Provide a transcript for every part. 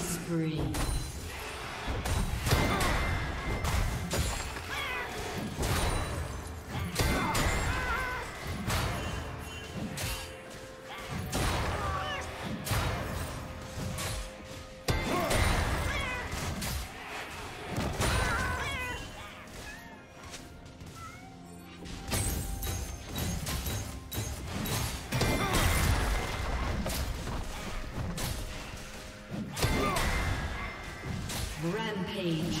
Spree. Rampage.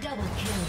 Double kill.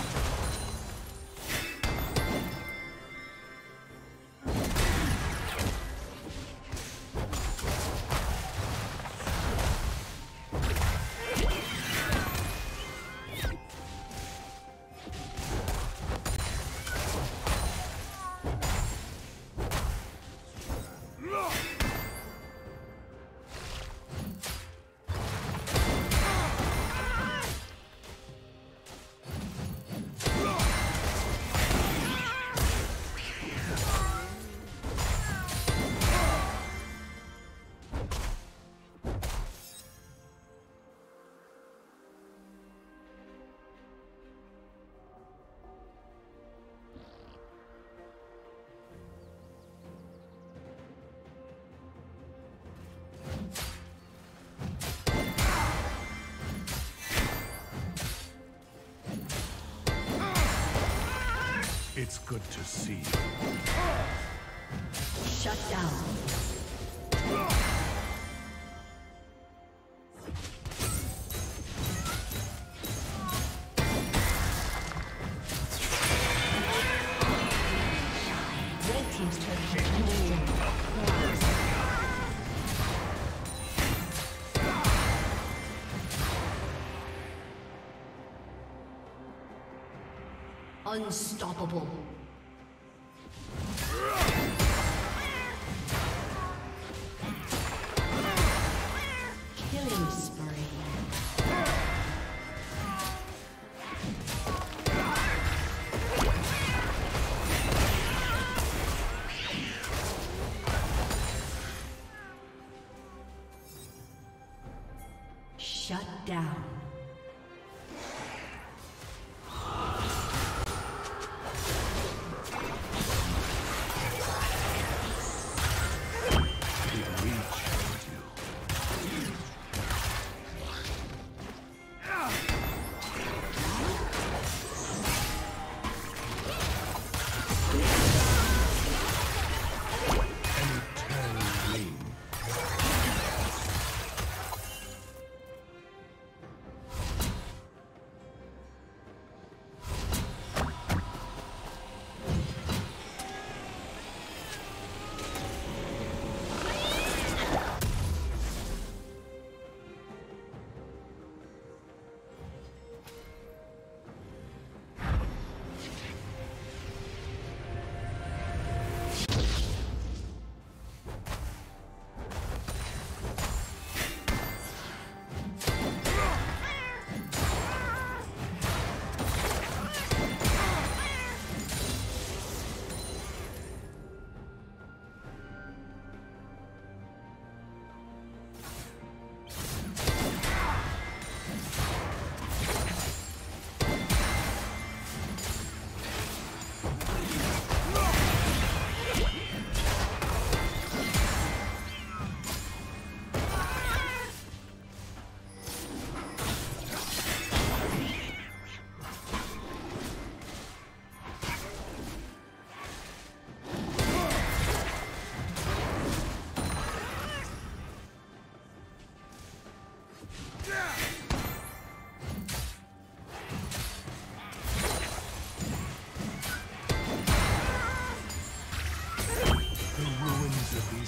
It's good to see you. Shut down. Unstoppable. Killing spree. Shut down.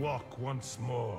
Walk once more.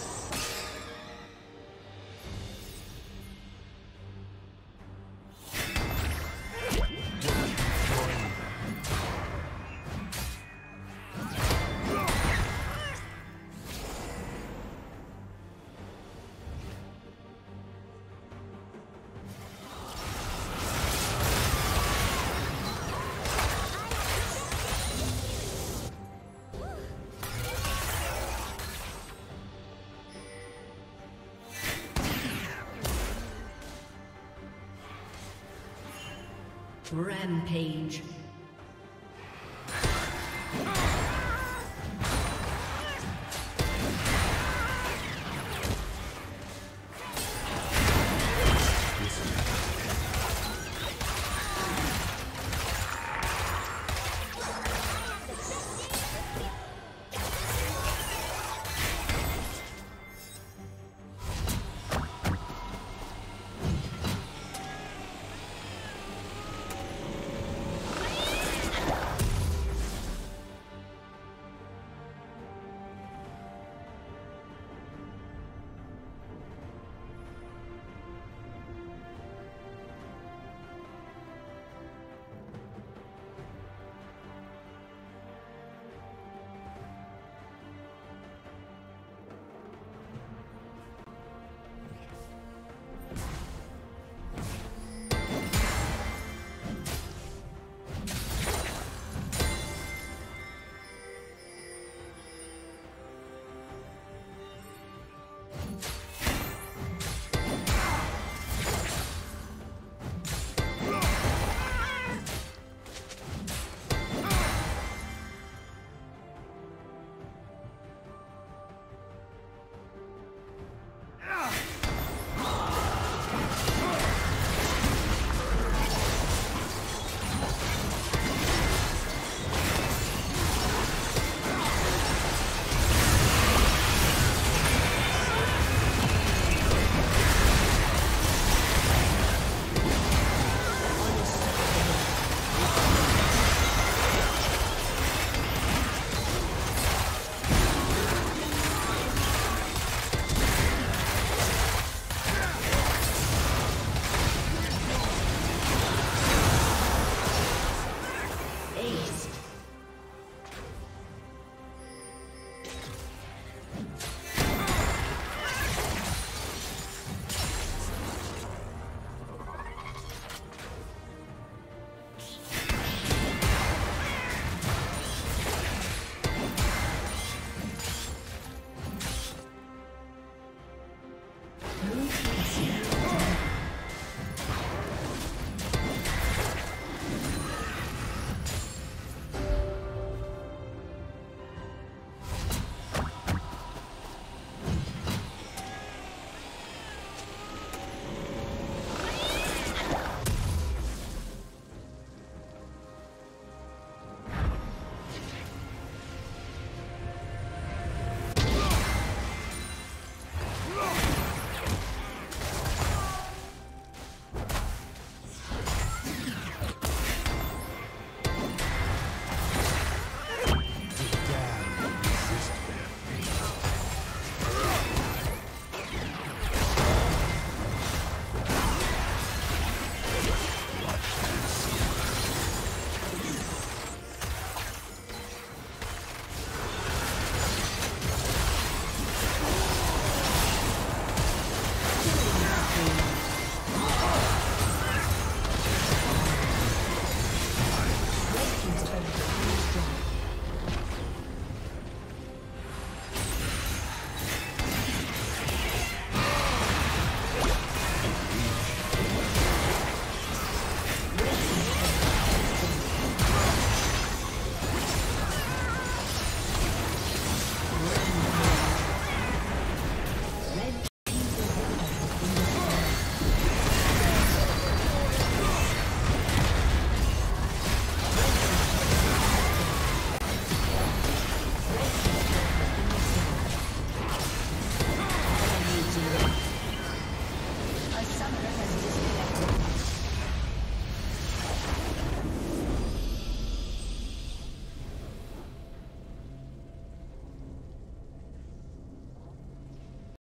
Rampage.